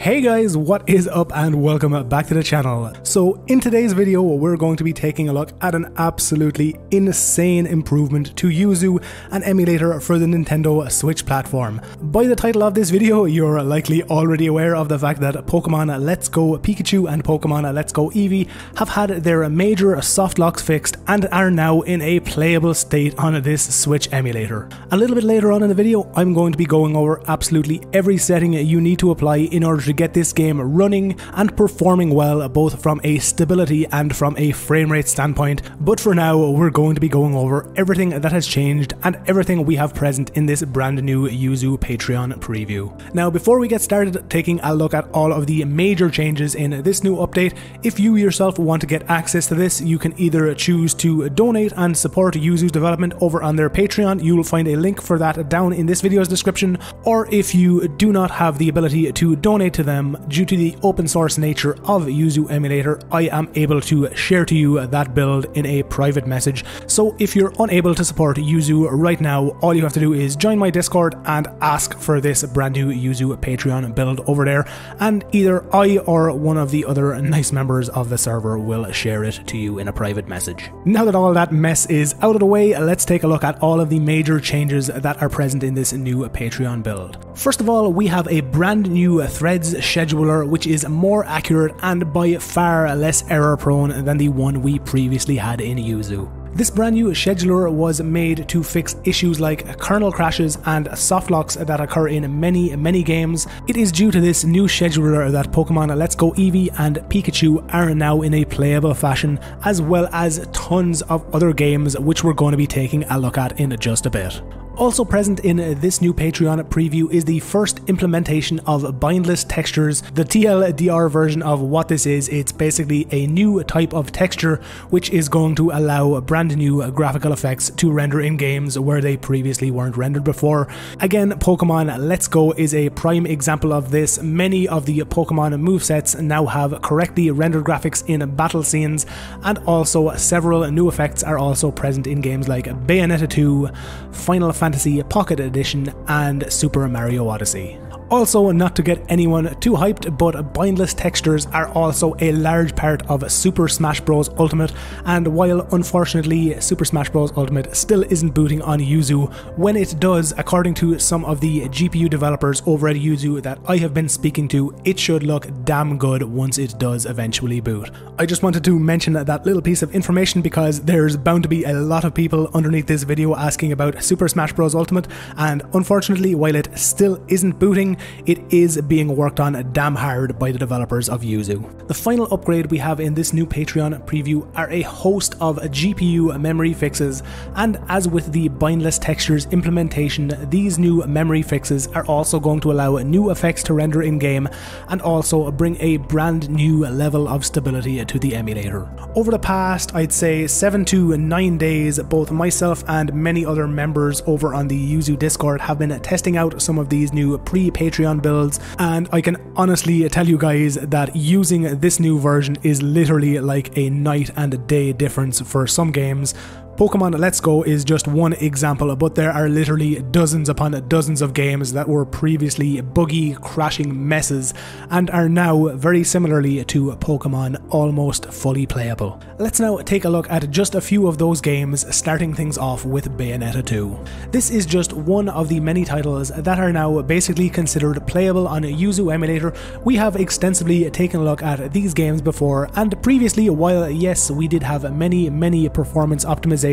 Hey guys, what is up and welcome back to the channel. So in today's video we're going to be taking a look at an absolutely insane improvement to Yuzu, an emulator for the Nintendo Switch platform. By the title of this video you're likely already aware of the fact that Pokemon Let's Go Pikachu and Pokemon Let's Go Eevee have had their major softlocks fixed and are now in a playable state on this Switch emulator. A little bit later on in the video I'm going to be going over absolutely every setting you need to apply in order to get this game running and performing well, both from a stability and from a frame rate standpoint, but for now we're going to be going over everything that has changed and everything we have present in this brand new Yuzu Patreon preview. Now before we get started taking a look at all of the major changes in this new update, if you yourself want to get access to this, you can either choose to donate and support Yuzu's development over on their Patreon. You'll find a link for that down in this video's description, or if you do not have the ability to donate to them due to the open source nature of Yuzu emulator, I am able to share to you that build in a private message. So if you're unable to support Yuzu right now, all you have to do is join my Discord and ask for this brand new Yuzu Patreon build over there, and either I or one of the other nice members of the server will share it to you in a private message. Now that all that mess is out of the way, let's take a look at all of the major changes that are present in this new Patreon build. First of all, we have a brand new Threads scheduler, which is more accurate and by far less error prone than the one we previously had in Yuzu. This brand new scheduler was made to fix issues like kernel crashes and softlocks that occur in many games. It is due to this new scheduler that Pokemon Let's Go Eevee and Pikachu are now in a playable fashion, as well as tons of other games which we're going to be taking a look at in just a bit. Also present in this new Patreon preview is the first implementation of bindless textures, the TLDR version of what this is. It's basically a new type of texture which is going to allow brand new graphical effects to render in games where they previously weren't rendered before. Again, Pokemon Let's Go is a prime example of this. Many of the Pokemon movesets now have correctly rendered graphics in battle scenes, and also several new effects are also present in games like Bayonetta 2, Final Fantasy Pocket Edition and Super Mario Odyssey. Also, not to get anyone too hyped, but bindless textures are also a large part of Super Smash Bros. Ultimate, and while unfortunately Super Smash Bros. Ultimate still isn't booting on Yuzu, when it does, according to some of the GPU developers over at Yuzu that I have been speaking to, it should look damn good once it does eventually boot. I just wanted to mention that little piece of information because there's bound to be a lot of people underneath this video asking about Super Smash Bros. Ultimate, and unfortunately while it still isn't booting, it is being worked on damn hard by the developers of Yuzu. The final upgrade we have in this new Patreon preview are a host of GPU memory fixes, and as with the bindless textures implementation, these new memory fixes are also going to allow new effects to render in game and also bring a brand new level of stability to the emulator. Over the past, I'd say 7 to 9 days, both myself and many other members over on the Yuzu Discord have been testing out some of these new Patreon builds, and I can honestly tell you guys that using this new version is literally like a night and day difference for some games. Pokemon Let's Go is just one example, but there are literally dozens upon dozens of games that were previously buggy, crashing messes and are now very similarly to Pokemon almost fully playable. Let's now take a look at just a few of those games, starting things off with Bayonetta 2. This is just one of the many titles that are now basically considered playable on a Yuzu emulator. We have extensively taken a look at these games before, and previously, while yes, we did have many performance optimizations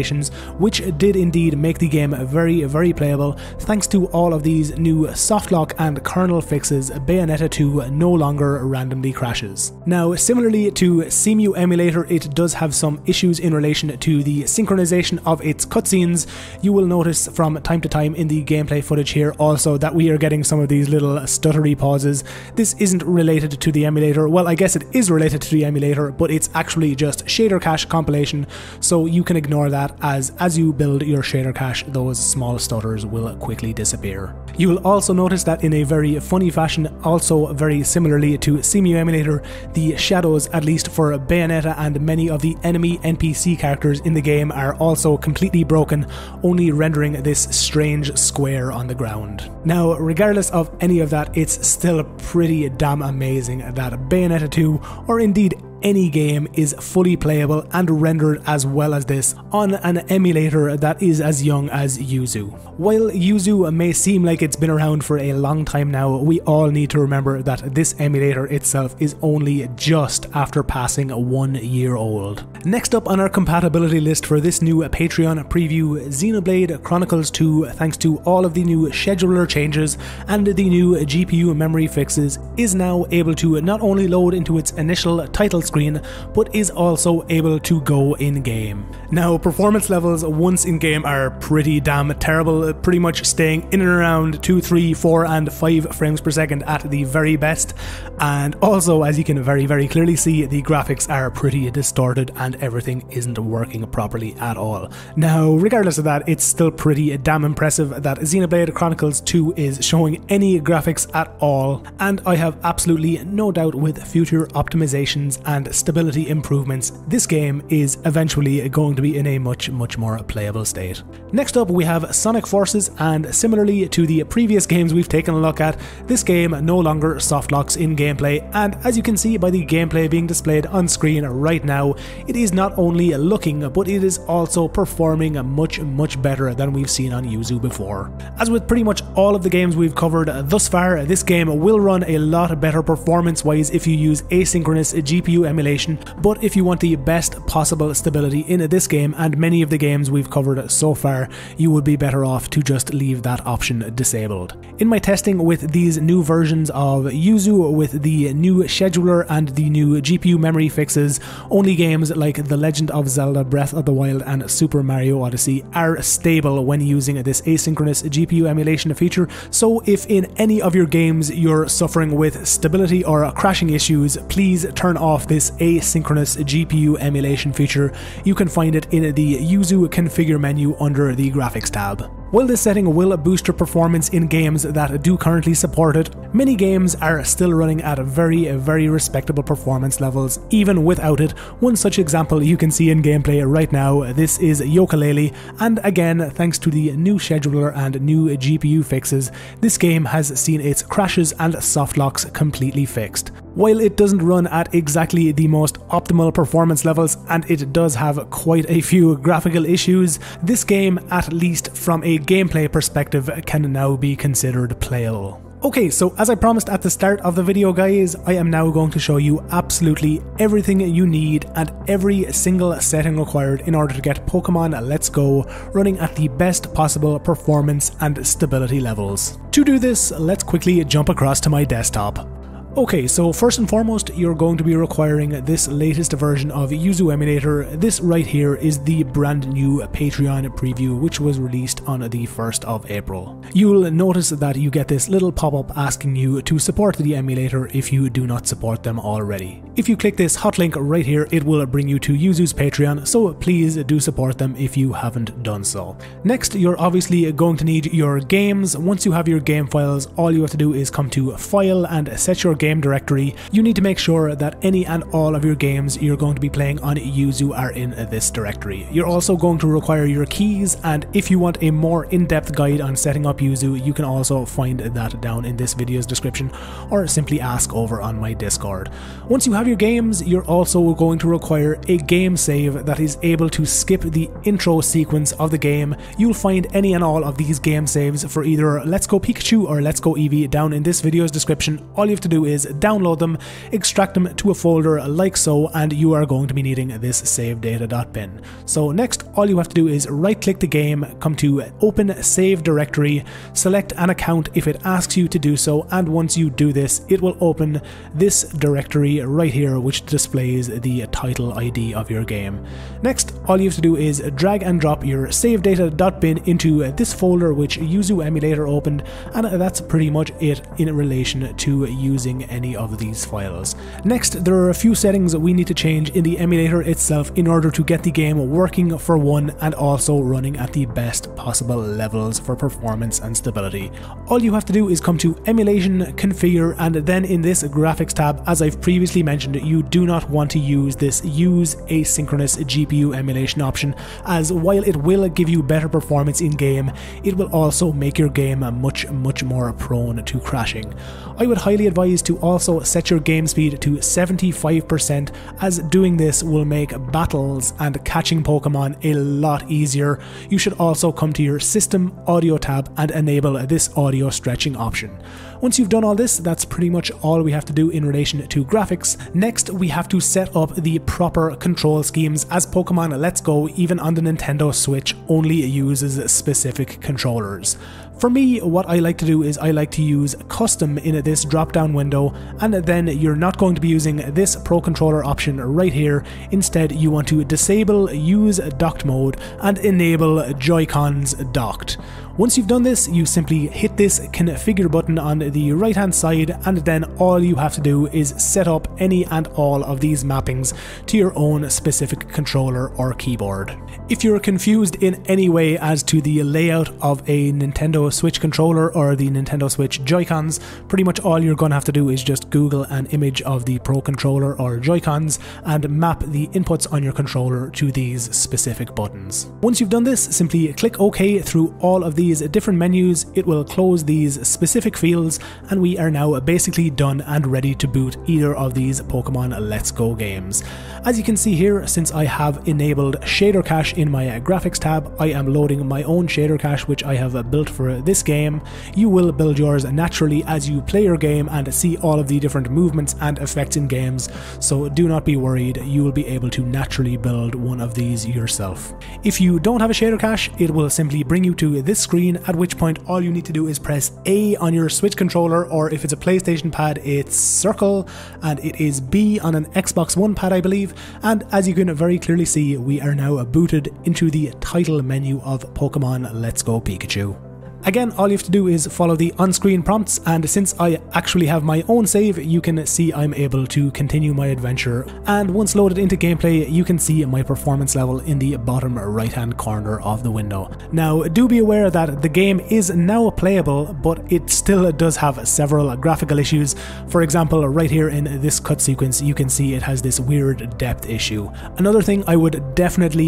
which did indeed make the game very playable, thanks to all of these new softlock and kernel fixes, Bayonetta 2 no longer randomly crashes. Now similarly to Cemu emulator, it does have some issues in relation to the synchronization of its cutscenes. You will notice from time to time in the gameplay footage here also that we are getting some of these little stuttery pauses. This isn't related to the emulator, well I guess it is related to the emulator, but it's actually just shader cache compilation, so you can ignore that that as you build your shader cache, those small stutters will quickly disappear. You will also notice that in a very funny fashion, also very similarly to Cemu Emulator, the shadows, at least for Bayonetta and many of the enemy NPC characters in the game, are also completely broken, only rendering this strange square on the ground. Now, regardless of any of that, it's still pretty damn amazing that Bayonetta 2, or indeed any game, is fully playable and rendered as well as this on an emulator that is as young as Yuzu. While Yuzu may seem like it's been around for a long time now, we all need to remember that this emulator itself is only just after passing 1 year old. Next up on our compatibility list for this new Patreon preview, Xenoblade Chronicles 2, thanks to all of the new scheduler changes and the new GPU memory fixes, is now able to not only load into its initial title screen, but is also able to go in game. Now, performance levels once in game are pretty damn terrible, pretty much staying in and around 2, 3, 4 and 5 frames per second at the very best, and also, as you can very clearly see, the graphics are pretty distorted and everything isn't working properly at all. Now, regardless of that, it's still pretty damn impressive that Xenoblade Chronicles 2 is showing any graphics at all, and I have absolutely no doubt with future optimizations and stability improvements, this game is eventually going to be in a much more playable state. Next up we have Sonic Forces, and similarly to the previous games we've taken a look at, this game no longer softlocks in gameplay, and as you can see by the gameplay being displayed on screen right now, it is not only looking, but it is also performing much better than we've seen on Yuzu before. As with pretty much all of the games we've covered thus far, this game will run a lot better performance wise if you use asynchronous GPU emulation, but if you want the best possible stability in this game and many of the games we've covered so far, you would be better off to just leave that option disabled. In my testing with these new versions of Yuzu with the new scheduler and the new GPU memory fixes, only games like The Legend of Zelda, Breath of the Wild and Super Mario Odyssey are stable when using this asynchronous GPU emulation feature, so if in any of your games you're suffering with stability or crashing issues, please turn off this asynchronous GPU emulation feature. You can find it in the Yuzu configure menu under the graphics tab. While this setting will boost your performance in games that do currently support it, many games are still running at very respectable performance levels even without it. One such example you can see in gameplay right now, this is Yooka-Laylee, and again, thanks to the new scheduler and new GPU fixes, this game has seen its crashes and softlocks completely fixed. While it doesn't run at exactly the most optimal performance levels, and it does have quite a few graphical issues, this game, at least from a gameplay perspective, can now be considered playable. Okay, so as I promised at the start of the video guys, I am now going to show you absolutely everything you need and every single setting required in order to get Pokemon Let's Go running at the best possible performance and stability levels. To do this, let's quickly jump across to my desktop. Okay, so first and foremost, you're going to be requiring this latest version of Yuzu Emulator. This right here is the brand new Patreon preview, which was released on the 1st of April. You'll notice that you get this little pop-up asking you to support the emulator if you do not support them already. If you click this hot link right here, it will bring you to Yuzu's Patreon, so please do support them if you haven't done so. Next, you're obviously going to need your games. Once you have your game files, all you have to do is come to File and set your game directory. You need to make sure that any and all of your games you're going to be playing on Yuzu are in this directory. You're also going to require your keys, and if you want a more in-depth guide on setting up Yuzu, you can also find that down in this video's description, or simply ask over on my Discord. Once you have your games, you're also going to require a game save that is able to skip the intro sequence of the game. You'll find any and all of these game saves for either Let's Go Pikachu or Let's Go Eevee down in this video's description. All you have to do is download them, extract them to a folder like so, and you are going to be needing this save data.pin. So next, all you have to do is right click the game, come to open save directory, select an account if it asks you to do so, and once you do this, it will open this directory right here, which displays the title ID of your game. Next, all you have to do is drag and drop your savedata.bin into this folder which Yuzu emulator opened, and that's pretty much it in relation to using any of these files. Next, there are a few settings we need to change in the emulator itself in order to get the game working for one and also running at the best possible levels for performance and stability. All you have to do is come to emulation, configure, and then in this graphics tab, as I've previously mentioned, you do not want to use this use asynchronous GPU emulation option, as while it will give you better performance in game, it will also make your game much more prone to crashing. I would highly advise to also set your game speed to 75%, as doing this will make battles and catching Pokemon a lot easier. You should also come to your system audio tab and enable this audio stretching option. Once you've done all this, that's pretty much all we have to do in relation to graphics. Next, we have to set up the proper control schemes, as Pokemon Let's Go, even on the Nintendo Switch, only uses specific controllers. For me, what I like to do is I like to use custom in this drop down window, and then you're not going to be using this Pro Controller option right here. Instead, you want to disable Use Docked Mode and enable Joy-Cons Docked. Once you've done this, you simply hit this configure button on the right hand side, and then all you have to do is set up any and all of these mappings to your own specific controller or keyboard. If you're confused in any way as to the layout of a Nintendo Switch controller or the Nintendo Switch Joy-Cons, pretty much all you're going to have to do is just Google an image of the Pro Controller or Joy-Cons and map the inputs on your controller to these specific buttons. Once you've done this, simply click OK through all of these different menus. It will close these specific fields, and we are now basically done and ready to boot either of these Pokemon Let's Go games. As you can see here, since I have enabled shader cache in my graphics tab, I am loading my own shader cache which I have built for this game. You will build yours naturally as you play your game and see all of the different movements and effects in games, so do not be worried, you will be able to naturally build one of these yourself. If you don't have a shader cache, it will simply bring you to this screen, at which point all you need to do is press A on your Switch controller, or if it's a PlayStation pad, it's circle, and it is B on an Xbox One pad, I believe. And as you can very clearly see, we are now booted into the title menu of Pokemon Let's Go Pikachu. Again, all you have to do is follow the on-screen prompts, and since I actually have my own save, you can see I'm able to continue my adventure, and once loaded into gameplay, you can see my performance level in the bottom right-hand corner of the window. Now, do be aware that the game is now playable, but it still does have several graphical issues. For example, right here in this cut sequence, you can see it has this weird depth issue. Another thing I would definitely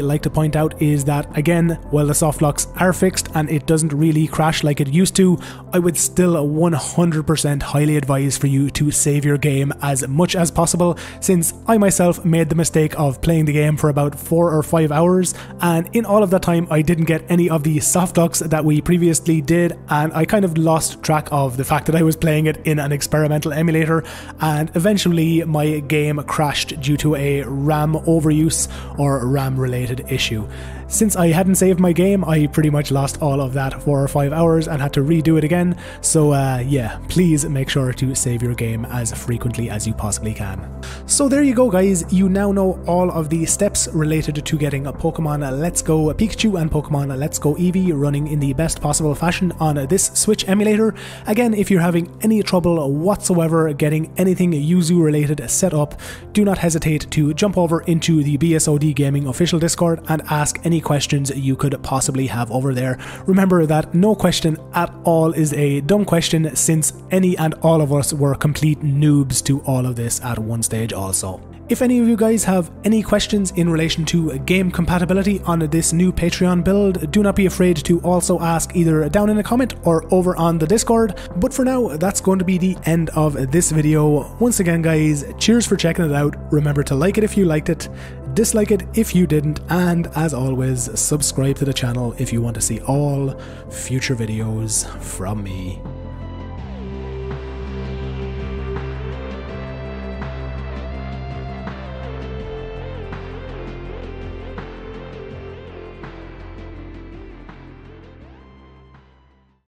like to point out is that, again, while the soft locks are fixed and it doesn't really crash like it used to, I would still 100% highly advise for you to save your game as much as possible, since I myself made the mistake of playing the game for about 4 or 5 hours, and in all of that time I didn't get any of the soft locks that we previously did, and I kind of lost track of the fact that I was playing it in an experimental emulator, and eventually my game crashed due to a RAM overuse or RAM related issue. Since I hadn't saved my game, I pretty much lost all of that 4 or 5 hours and had to redo it again, so yeah, please make sure to save your game as frequently as you possibly can. So there you go guys, you now know all of the steps related to getting a Pokemon Let's Go Pikachu and Pokemon Let's Go Eevee running in the best possible fashion on this Switch emulator. Again, if you're having any trouble whatsoever getting anything Yuzu related set up, do not hesitate to jump over into the BSOD Gaming official Discord and ask any questions you could possibly have over there. Remember that no question at all is a dumb question, since any and all of us were complete noobs to all of this at one stage also. If any of you guys have any questions in relation to game compatibility on this new Patreon build, do not be afraid to also ask either down in a comment or over on the Discord. But for now, that's going to be the end of this video. Once again guys, cheers for checking it out. Remember to like it if you liked it, dislike it if you didn't, and as always, subscribe to the channel if you want to see all future videos from me.